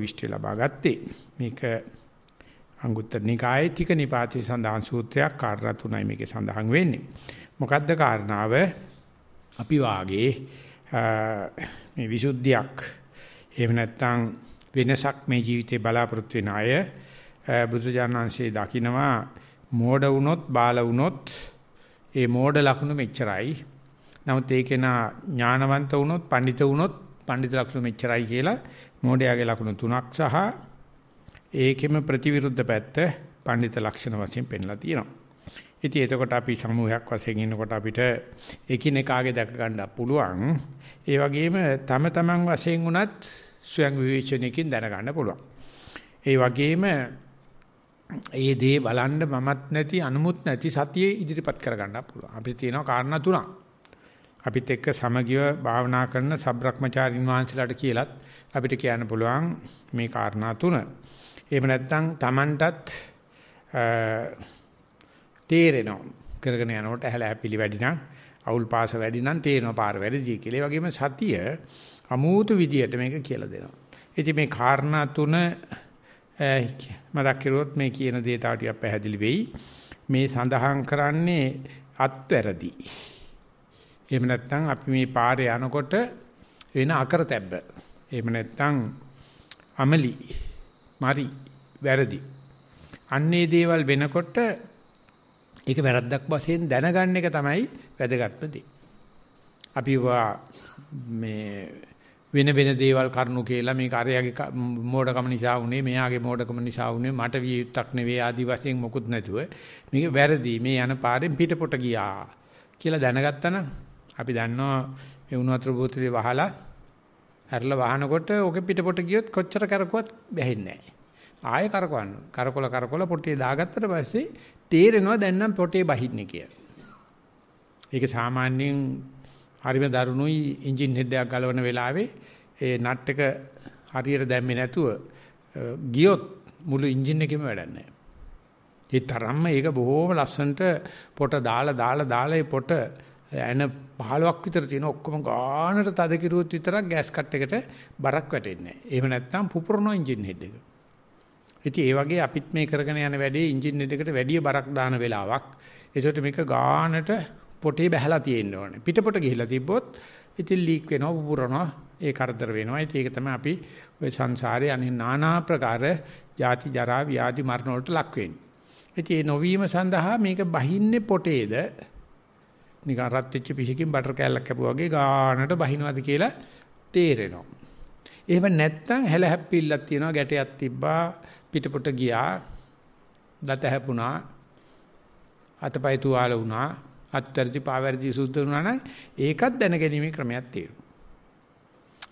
විශ්ටි ලබා ගත්තේ. මේක අංගුත්තර නිකායේ තික නිපාතේ සඳහන් සූත්‍රයක් කාරණා තුනයි මේකේ සඳහන් වෙන්නේ. මොකද්ද කාරණාව? අපි වාගේ මේ විසුද්ධියක් එහෙම නැත්නම් වෙනසක් මේ ජීවිතේ බලාපොරොත්තු වෙන අය බුදුජානන්සේ දකින්නවා මෝඩ වුණොත් බාල වුණොත් ඒ මෝඩ ලක්ෂණ මෙච්චරයි. නමුත් ඒකේනා ඥානවන්ත වුණොත් පඬිත වුණොත් පඬිත ලක්ෂණ මෙච්චරයි කියලා මෝඩයාගේ ලක්ෂණ තුනක් සහ ඒකෙම ප්‍රතිවිරුද්ධ පැත්ත පඬිත ලක්ෂණ වශයෙන් පෙන්ලා තියෙනවා. ඉතින් එතකොට අපි සමූහයක් වශයෙන් ඉන්නකොට අපිට එකිනෙකාගේ දැක ගන්න පුළුවන්. ඒ වගේම තම තමන් වශයෙන් උනත් ස්වයං විවේචනයකින් දැන ගන්න පුළුවන්. ඒ වගේම ඒ දේ බලන්න මමත් නැති අනුමුත් නැති සතියේ ඉදිරිපත් කර ගන්න පුළුවන්. අපිට තියෙනවා කාරණා තුනක්. අපිත් එක්ක සමගිව භාවනා කරන සබ්‍රක්‍මචාරින් වහන්සේලාට කියලත් අපිට කියන්න පුළුවන් මේ කාරණා තුන. එහෙම නැත්නම් Tamanටත් තේරෙනවා කරගෙන යනකොට ඇහැල හැපිලි වැඩි නම් අවුල් පාස වැඩි නම් තේරෙනවා පාර වැඩිදී කියලා. ඒ වගේම සතිය අමූතු විදියට මේක කියලා දෙනවා. ඉතින් මේ කාරණා තුන මතක් කරුවොත් මේ කියන දේ තා ටිකක් පැහැදිලි වෙයි. මේ සඳහන් කරන්නේ අත්වැරදි. එහෙම නැත්නම් අපි මේ පාරේ යනකොට වෙන අකරතැබ්බ. එහෙම නැත්නම් අමලි මරි වැරදි. අන්නේ දේවල් වෙනකොට ඒක වැරද්දක් වශයෙන් දැනගන්න එක තමයි වැදගත්ම දේ. අපි මේ වෙන දේවල් කරනු කියලා මේ කාර්යයේ මෝඩකම නිසා වුනේ, මෙයාගේ මෝඩකම නිසා වුනේ, මට විය යුක්තක් නෙවෙයි ආදි වශයෙන් මොකුත් නැතුව මේක වැරදි, මේ යන පාරෙන් පිටපොට ගියා කියලා දැනගත්තා නම් අපි දන්නවා මේ උණු වතුර බෝතලේ වහලා ඇරලා වහනකොට ඕකේ පිටපොට ගියොත් කොච්චර කරකුවත් බැහැන්නේ නැහැ. ආයෙ කරකවන්න. කරකොල පොටේ දාගත්තට පස්සේ තේරෙනවා දැන් නම් පොටේ බහින්නේ කියලා. ඒක සාමාන්‍යයෙන් හරිම දරුණුයි එන්ජින් හෙඩ් එකක් ගලවන වෙලාවේ ඒ නට් එක හරියට දැම්මේ නැතුව ගියොත් මුළු එන්ජින් එකෙම වැඩක් නැහැ. ඒ තරම්ම ඒක බොහොම ලස්සනට පොට දාලා ඒ පොට එන 15ක් විතර තියෙන ඔක්කොම ගානට තද කිරුවොත් විතරක් ගෑස් කට් එකට බරක් වැටෙන්නේ නැහැ. එහෙම නැත්නම් පුපුරනවා එන්ජින් හෙඩ් එක. ඉතින් ඒ වගේ අපිත් මේ කරගෙන යන වැඩේ එන්ජින් හෙඩ් එකට වැඩි බරක් දාන වෙලාවක්. ඒකට මේක ගානට පොටේ බැහැලා තියෙන්න ඕනේ. පිටපොට ගිහිලා තිබ්බොත් ඉතින් ලීක් වෙනවා, පුපුරනවා, ඒ කරදර වෙනවා. ඉතින් ඒක තමයි අපි ওই සංසාරේ අනේ নানা ප්‍රකාර ජාති ජරා ව්‍යාධි මරණ වලට ලක් වෙන්නේ. ඉතින් ඒ නොවීම සඳහා මේක බහින්නේ පොටේද නිකන් රත් වෙච්ච පිහකින් බටර් කෑල්ලක් කැපුවා වගේ ගානට බහිනවද කියලා තේරෙනවා. එහෙම නැත්නම් හැල හැප්පිල්ලක් තියෙනවා, ගැටයක් තිබ්බා, පිටපොට ගියා, දත හැපුණා, අතපය තුවාල වුණා, අත්තරදි පාවැරදි සුද්ධ වුණා නම් ඒකත් දැනගැනීමේ ක්‍රමයක් තියෙනවා.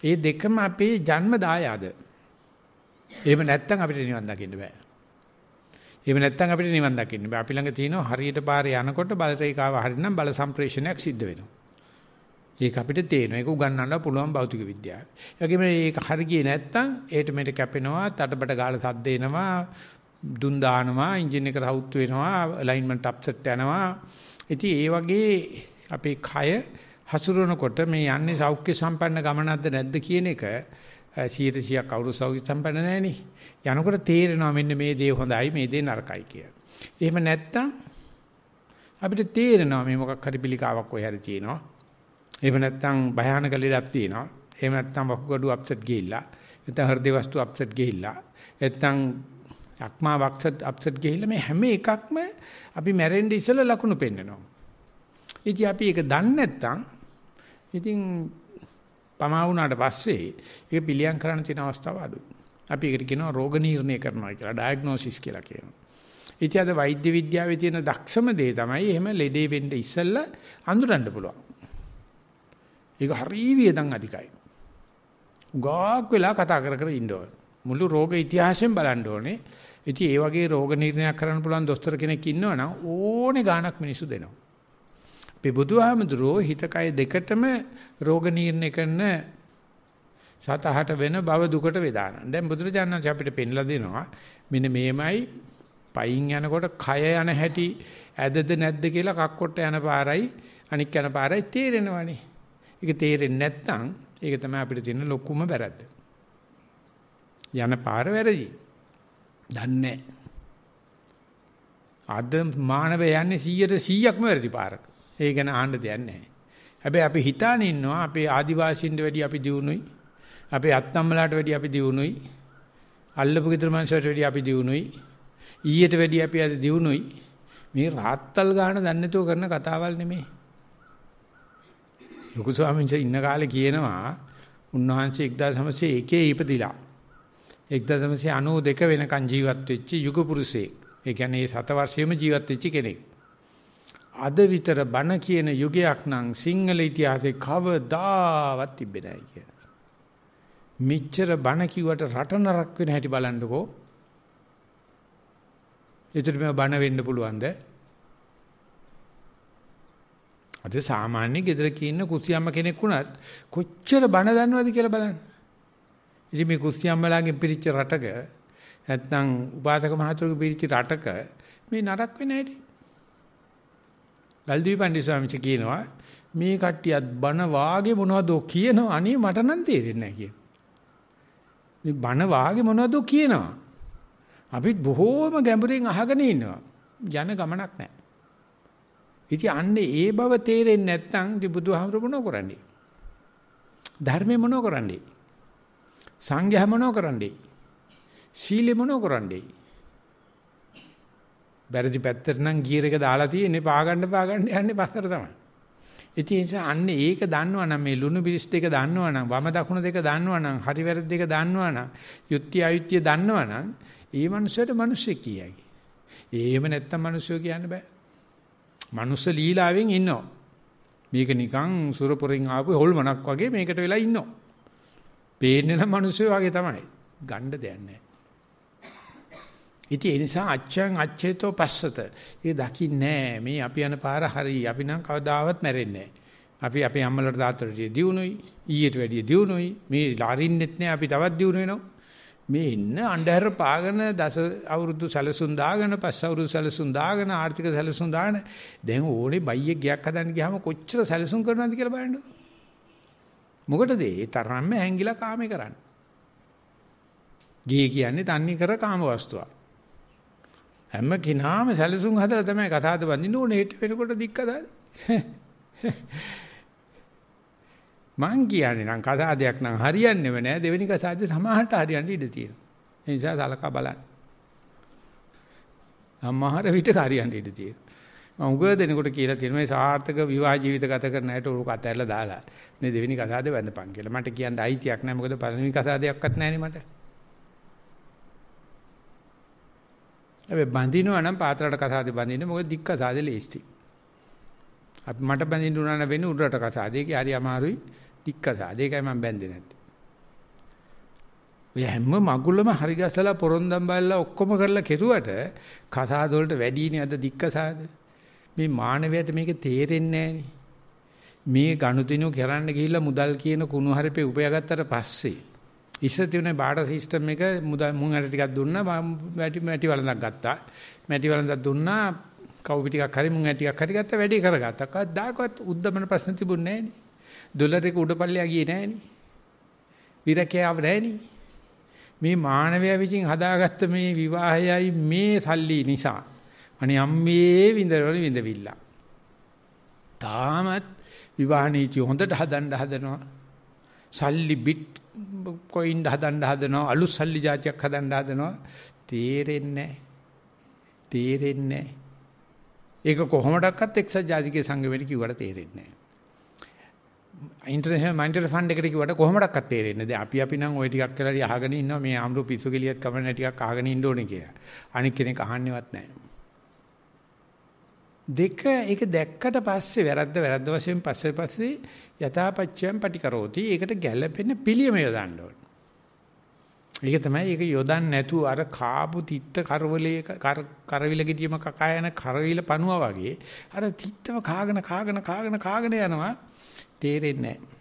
ඒ දෙකම අපේ ජන්ම දායාද. එහෙම නැත්නම් අපිට නිවන් දකින්න බෑ. අපි ළඟ තියෙනවා හරියට පාරේ යනකොට බල රේඛාව හරිනම් බල සම්ප්‍රේෂණයක් සිද්ධ වෙනවා. ඒක අපිට තේරෙනවා. ඒක උගන්වන්න පුළුවන් භෞතික විද්‍යාව. ඒ වගේම මේක හරිය ගියේ නැත්නම් ඒට මෙට කැපෙනවා, තටබට ගාලා සද්ද එනවා, දුම් දානවා, එන්ජින් එක රවුත් වෙනවා, ඇලයින්මන්ට් අප්සෙට් යනවා. ඉතින් ඒ වගේ අපේ කය හසුරනකොට මේ යන්නේ සෞඛ්‍ය සම්පන්න ගමනක්ද නැද්ද කියන එක 100% කවුරු සෞඛ්‍ය සම්පන්න නැණි. යනකොට තේරෙනවා මෙන්න මේ දේ හොඳයි, මේ දේ නරකයි කියලා. එහෙම නැත්තම් අපිට තේරෙනවා මේ මොකක් හරි පිළිකාවක් ඔය හැරි තියෙනවා. එහෙම නැත්තම් භයානක ලෙඩක් තියෙනවා. එහෙම නැත්තම් වකුගඩු අප්සෙට් ගිහිල්ලා, නැත්තම් හෘද වස්තු අප්සෙට් ගිහිල්ලා, නැත්තම් අක්මා වක්සට් අප්සෙට් ගිහිල්ලා මේ හැම එකක්ම අපි මැරෙන්න ඉසල ලකුණු පෙන්නනවා. ඉතින් අපි ඒක දන්නේ නැත්තම් ඉතින් පමා වුණාට පස්සේ ඒක පිළියම් කරන්න තියෙන අවස්ථාව අඩුයි. අපි ඒකට කියනවා රෝග නිర్ణය කරනවා කියලා, ඩයග්නොසිස් කියලා කියනවා. ඉතින් අද වෛද්‍ය විද්‍යාවේ තියෙන දක්ෂම දේ තමයි එහෙම ලෙඩේ වෙන්න ඉස්සෙල්ලා අඳුරන්න පුළුවන්. ඒක හරිය වියදම් අධිකයි. ගොඩක් වෙලා කතා කර ඉන්න ඕනේ. මුළු රෝග ඉතිහාසයෙන් බලන්න ඕනේ. ඉතින් ඒ වගේ රෝග නිర్ణයක් කරන්න පුළුවන් දොස්තර කෙනෙක් ඉන්නවනම් ඕනේ ගාණක් මිනිස්සු දෙනවා. මේ බුදුහාමුදුරෝ හිත කය දෙකටම රෝග නිర్ణය කරන සතහට වෙන බව දුකට වේදාන. දැන් බුදුරජාණන් අපිට පෙන්ලා දෙනවා මෙන්න මේමයි පයින් යනකොට කය යන හැටි ඇදද නැද්ද කියලා කක්කොට්ට යන පාරයි අනික් යන පාරයි තේරෙනවනේ. ඒක තේරෙන්නේ නැත්නම් ඒක තමයි අපිට තියෙන ලොකුම වැරද්ද. යන පාර වැරදි. දන්නේ අද මානව යන්නේ 100%ක්ම වැරදි පාරක. ඒ ගැන ආන්න දෙයක් නැහැ. හැබැයි අපි හිතාන ඉන්නවා අපේ ආදිවාසීන්ට වැඩිය අපි දියුණුයි. අපේ අත්තම්මලාට වැඩිය අපි දියුණුයි. අල්ලපු ගෙදර මිනිස්සුන්ට වැඩිය අපි දියුණුයි. ඊට වැඩිය අපි අද දියුණුයි. මේ රාත්තල් ගන්න දන්නේ නැතුව කරන කතාවල් නෙමෙයි. ලොකු ස්වාමීන් වහන්සේ ඉන්න කාලේ කියනවා උන්වහන්සේ 1901 ඉපදිලා 1992 වෙනකන් ජීවත් වෙච්ච යුග පුරුෂයෙක්. ඒ කියන්නේ සත වර්ෂයේම ජීවත් වෙච්ච කෙනෙක්. අද විතර බණ කියන යුගයක් නම් සිංහල ඉතිහාසයේ කවදාවත් තිබෙන්නේ නැහැ කියලා. මෙච්චර බණ කිව්වට රට නරක වෙන හැටි බලන්නකෝ. ඒතරම් බණ වෙන්න පුළුවන්ද? අද සාමාන්‍ය ගෙදර ඉන්න කුසියම්ම කෙනෙක් වුණත් කොච්චර බණ දන්නවද කියලා බලන්න. ඉතින් මේ කුස්තියම්මලාගෙන් පිරිච්ච රටක නැත්නම් උපාසක මහතුරුගෙන් පිරිච්ච රටක මේ නරක වෙන්නේ නැහැටි. ගල්දිවි පණ්ඩිත ස්වාමීන් වහන්සේ කියනවා මේ කට්ටියත් බණ වාගේ මොනවද කියනවා අනේ මට නම් තේරෙන්නේ නැහැ කියන. මේ බණ වාගේ මොනවද කියනවා. අපිත් බොහෝම ගැඹුරින් අහගෙන ඉන්නවා. යන ගමනක් නැහැ. ඉතින් අන්නේ ඒ බව තේරෙන්නේ නැත්නම් බුදුහාමුදුරු මොනව කරන්නේ? ධර්මය මොනව කරන්නේ? සංඝයා මොනෝ කරන්නේ? සීලෙ මොනෝ කරන්නේ? බැරදි පැත්තට නම් ගියර් එක දාලා තියෙන්නේ පාගන්න යන්නේ පස්සට තමයි. ඉතින් ඒ නිසා අන්නේ ඒක දන්නවනම් මේ ලුණු බිරිස් දෙක දන්නවනම් වම දකුණ දෙක දන්නවනම් හරි වැරදි දෙක දන්නවනම් යුක්ති අයුක්තිය දන්නවනම් ඒ මනුස්සයට මිනිස්සෙ කියයි. එහෙම නැත්තම් මිනිස්සු කියන්න බෑ. මනුස්ස ලීලාවෙන් ඉන්නවා. මේක නිකන් සුරපුරින් ආපු හොල්මනක් වගේ මේකට වෙලා ඉන්නවා. පේන්නේ නම් මිනිස්සු වගේ තමයි. ගණ්ඩ දෙයක් නැහැ. ඉතින් ඒ නිසා අච්ඡං අච්ඡේතෝ පස්සත. ඒ දකින්නේ මේ අපි යන පාර හරි. අපි නම් කවදාවත් මැරෙන්නේ අපි අපේ අම්මලට තාත්තට දියුණුයි. ඊට වැඩිය දියුණුයි. මේ ලාරින්නෙත් නැහැ අපි තවත් දියුණු වෙනවා. මේ ඉන්න අන්ධහර පාගන දස අවුරුදු සැලසුම් දාගෙන පස් අවුරුදු සැලසුම් දාගෙන ආර්ථික සැලසුම් දාන දැන් ඕනේ බයියේ ගයක් හදන්න ගියාම කොච්චර සැලසුම් කරනවද කියලා බලන්න. මොකටද ඒ තරම්ම ඇංගිලා කාමේ කරන්නේ? ගේ කියන්නේ තන්නේ කර කාම වස්තුවක්. හැම කෙනාම සැලසුම් හදලා තමයි කතාවද වඳින්න ඕනේ. හෙට වෙනකොට දික්කද? මං කියන්නේ නම් කතාවදයක් නම් හරියන්නේම නැහැ. දෙවෙනි කසාද සමාහට හරියන්න ඉඩ තියෙනවා. ඒ නිසා සලකා බලන්න. සමහර විට හරියන්න ඉඩ තියෙනවා. මම උග දෙනකොට කියලා තියෙන මේ සාර්ථක විවාහ ජීවිත ගත කරන අයට උරු කත ඇරලා දාලා මේ දෙවෙනි කසාදේ වැඳපන් කියලා. මට කියන්න අයිතියක් නැහැ. මොකද පළවෙනි කසාදයක්වත් නැහැ නේ මට. හැබැයි බඳිනවා නම් පාත්‍රාට කසාදේ බඳින්න මොකද දික්ක සාදේ ලේස්ති. අපි මට බඳින්න උනා නම් වෙන්නේ උඩරට කසාදේ. ඒකේ හරි අමාරුයි දික්ක සාදේ. ඒකයි මම බැඳෙන්නේ නැත්තේ. ඔය හැම මගුලම හරි ගැසලා පොරොන්දම් බල්ලා ඔක්කොම කරලා කෙරුවට කසාද වලට වැඩිනේ අද දික්ක සාදේ. මේ මානවයාට මේක තේරෙන්නේ නැහැ. මේ ගනුදෙනු කරන්න ගිහිල්ලා මුදල් කියන කුණු හරිපේ උපයාගත්තට පස්සේ ඉස්සර තිබුණේ බාඩ සිස්ටම් එක මුදල් මුන් හරි ටිකක් දුන්නා මැටි වලඳක් ගත්තා. මැටි වලඳක් දුන්නා කවුපි ටිකක් හරි මුන් ටිකක් හරි ගත්තා වැඩි කරගත්තා. කවදාකවත් උද්දමන ප්‍රශ්න තිබුණේ නැහැ නේ. ඩොලරේක උඩපල්ලිය ගියේ නැහැ නේ. විරකේව නැහැ නේ. මේ මානවයා විසින් හදාගත්ත මේ විවාහයයි මේ සල්ලි නිසා අනේ අම්මේ විඳවලි විඳවිලා. තාමත් විවාහ නීති හොඳට හදන්න හදනවා. සල්ලි බිට් කොයින් හදන්න හදනවා. අලුත් සල්ලි જાතියක් හදන්න හදනවා. තේරෙන්නේ නැහැ. ඒක කොහොමඩක්වත් එක්සත් ජාතික සංගමයට කිව්වට තේරෙන්නේ නැහැ. ඉන්ටර්නැෂනල් මොනිටරි ෆන්ඩ් එකට කිව්වට කොහොමඩක්වත් තේරෙන්නේ නැහැ. අපි නම් ওই ටිකක් කරලා අහගෙන ඉන්නවා මේ ආම්රු පිස්සු කෙලියත් කමන්නේ ටිකක් අහගෙන ඉන්න ඕනේ කියලා. අනික කෙනෙක් අහන්නේවත් නැහැ. දෙක ඒක දැක්කට පස්සේ වැරද්ද වශයෙන් පස්සේ යථාපච්චයන් පටිකරෝති. ඒකට ගැළපෙන පිළියම යොදන්න ඕනේ. ඒක තමයි ඒක යොදන්නේ නැතුව අර කාපු තිත්ත කරවලේ කරවිල ගෙඩියම කකා යන කරවිල පණුවා වගේ අර තිත්තම කාගෙන යනවා. තේරෙන්නේ නැහැ.